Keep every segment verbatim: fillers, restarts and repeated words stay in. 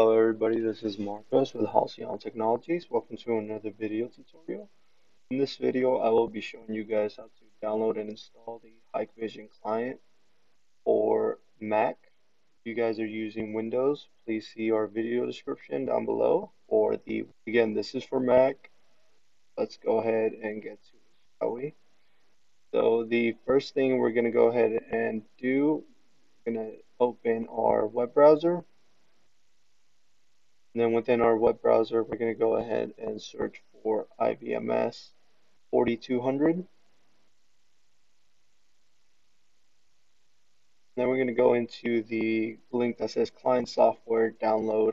Hello everybody, this is Marcos with Halcyon Technologies. Welcome to another video tutorial. In this video, I will be showing you guys how to download and install the Hikvision client for Mac. If you guys are using Windows, please see our video description down below. Or the again, this is for Mac. Let's go ahead and get to it, shall we? So the first thing we're going to go ahead and do, we're going to open our web browser. And then within our web browser, we're going to go ahead and search for I V M S forty-two hundred. Then we're going to go into the link that says Client Software Download.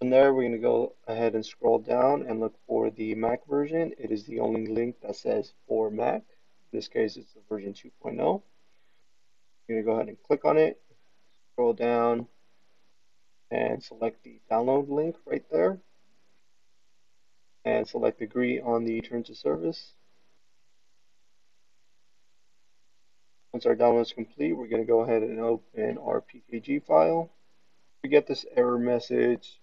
From there, we're going to go ahead and scroll down and look for the Mac version. It is the only link that says for Mac. In this case, it's the version two point oh. We're going to go ahead and click on it, scroll down, and select the download link right there, and select agree on the terms of service. Once our download is complete, we're going to go ahead and open our P K G file. We get this error message.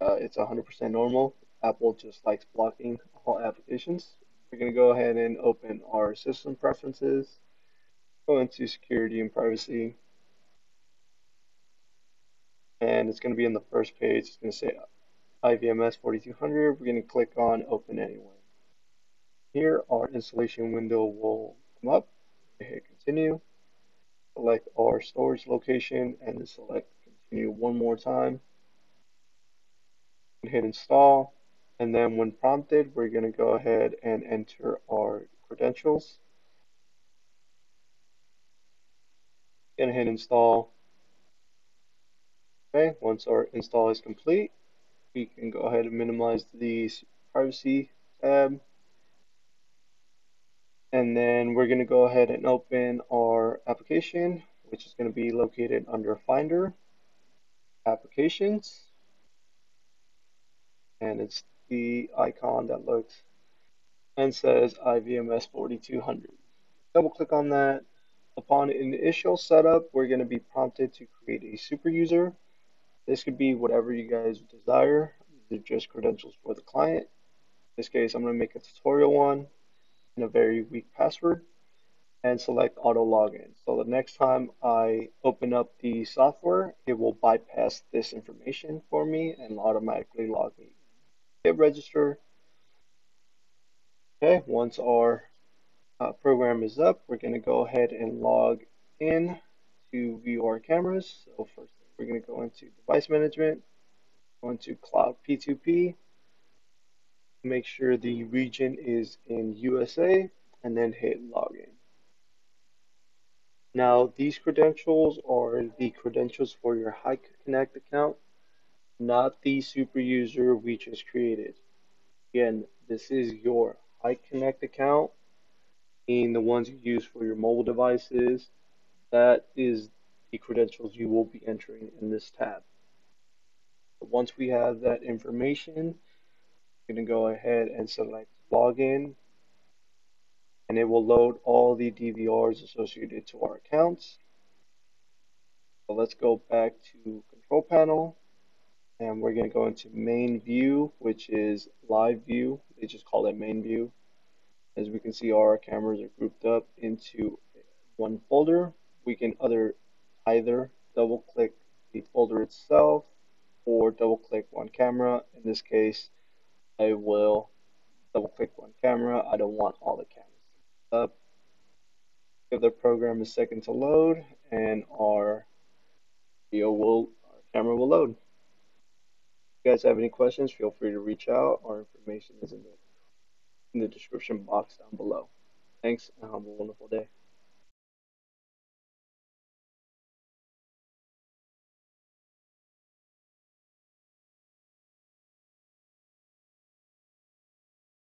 Uh, it's one hundred percent normal. Apple just likes blocking all applications. We're going to go ahead and open our system preferences, go into security and privacy. And it's going to be in the first page. It's going to say I V M S forty-two hundred. We're going to click on Open Anyway. Here, our installation window will come up. Hit Continue. Select our storage location and then select Continue one more time. Hit Install. And then when prompted, we're going to go ahead and enter our credentials. And hit Install. Okay, once our install is complete, we can go ahead and minimize the privacy tab. And then we're going to go ahead and open our application, which is going to be located under Finder, Applications. And it's the icon that looks and says I V M S forty-two hundred. Double click on that. Upon initial setup, we're going to be prompted to create a super user. This could be whatever you guys desire. These are just credentials for the client. In this case, I'm going to make a tutorial one and a very weak password and select auto login. So the next time I open up the software, it will bypass this information for me and automatically log me. Hit register. Okay, once our uh, program is up, we're going to go ahead and log in to view our cameras. So first, we're going to go into device management, go into cloud P two P, make sure the region is in U S A, and then hit login. Now, these credentials are the credentials for your Hik-Connect account, not the super user we just created. Again, this is your Hik-Connect account, meaning the ones you use for your mobile devices. That is the credentials you will be entering in this tab. Once we have that information, we're going to go ahead and select login, and it will load all the D V Rs associated to our accounts. So let's go back to control panel, and we're going to go into main view, which is live view. They just call it main view. As we can see, our cameras are grouped up into one folder. We can other either double click the folder itself or double click one camera. In this case, I will double click one camera. I don't want all the cameras up. Give the program a second to load, and our video will, our camera will load. If you guys have any questions, feel free to reach out. Our information is in the, in the description box down below. Thanks and have a wonderful day.